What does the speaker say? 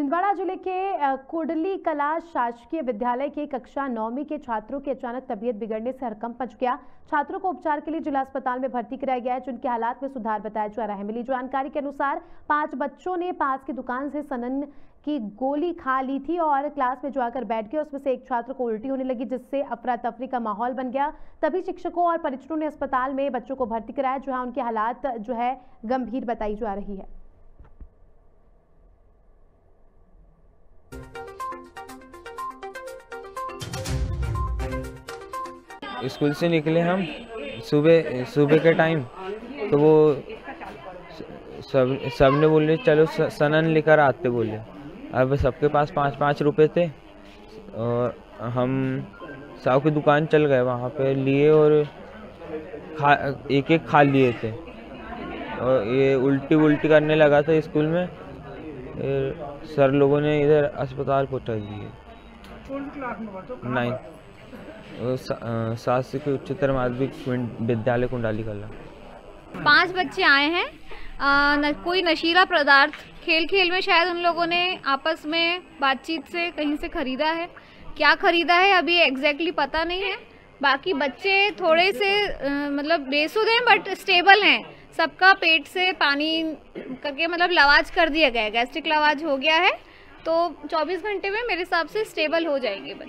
छिंदवाड़ा जिले के कुडली कला शासकीय विद्यालय के कक्षा 9वीं के छात्रों के अचानक तबीयत बिगड़ने से हड़कंप मच गया। छात्रों को उपचार के लिए जिला अस्पताल में भर्ती कराया गया है, जिनके हालात में सुधार बताया जा रहा है। मिली जानकारी के अनुसार 5 बच्चों ने पास की दुकान से सनन की गोली खा ली थी और क्लास में जाकर बैठ गए। उसमें से एक छात्र को उल्टी होने लगी, जिससे अफरा तफरी का माहौल बन गया। तभी शिक्षकों और परिजनों ने अस्पताल में बच्चों को भर्ती कराया, जहाँ उनकी हालात गंभीर बताई जा रही है। स्कूल से निकले हम सुबह के टाइम, तो वो सबने बोले चलो सनन लेकर आते बोले। अब सबके पास 5-5 रुपए थे और हम साहु की दुकान चल गए, वहाँ पे लिए और एक-एक खा लिए थे। और ये उल्टी करने लगा था स्कूल में, सर लोगों ने इधर अस्पताल पहुँचा दिए। 9 शासकीय के उच्चतर माध्यमिक विद्यालय कुडली कला। 5 बच्चे आए हैं। कोई नशीला पदार्थ खेल में शायद उन लोगों ने आपस में बातचीत से कहीं से खरीदा है। क्या खरीदा है अभी एग्जैक्टली पता नहीं है। बाकी बच्चे थोड़े से मतलब बेसुध हैं बट स्टेबल हैं। सबका पेट से पानी करके मतलब लवाज कर दिया गया है, गैस्ट्रिक लवाज हो गया है। तो 24 घंटे में मेरे हिसाब से स्टेबल हो जाएंगे बच्चे।